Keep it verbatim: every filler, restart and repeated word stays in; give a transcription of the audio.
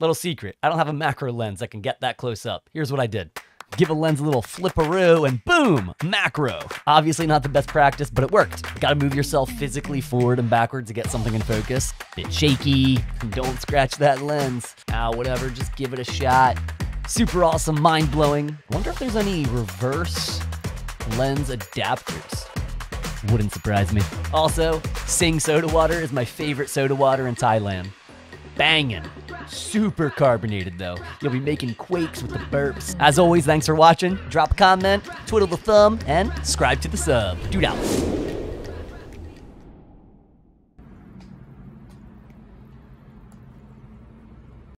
Little secret, I don't have a macro lens that can get that close up. Here's what I did. Give a lens a little flipperoo and boom, macro. Obviously not the best practice, but it worked. You gotta move yourself physically forward and backward to get something in focus. Bit shaky, don't scratch that lens. Ah, whatever, just give it a shot. Super awesome, mind-blowing. Wonder if there's any reverse lens adapters. Wouldn't surprise me. Also, Singha soda water is my favorite soda water in Thailand. Bangin'. Super carbonated though. You'll be making quakes with the burps. As always, thanks for watching. Drop a comment, twiddle the thumb, and subscribe to the sub. Dude out.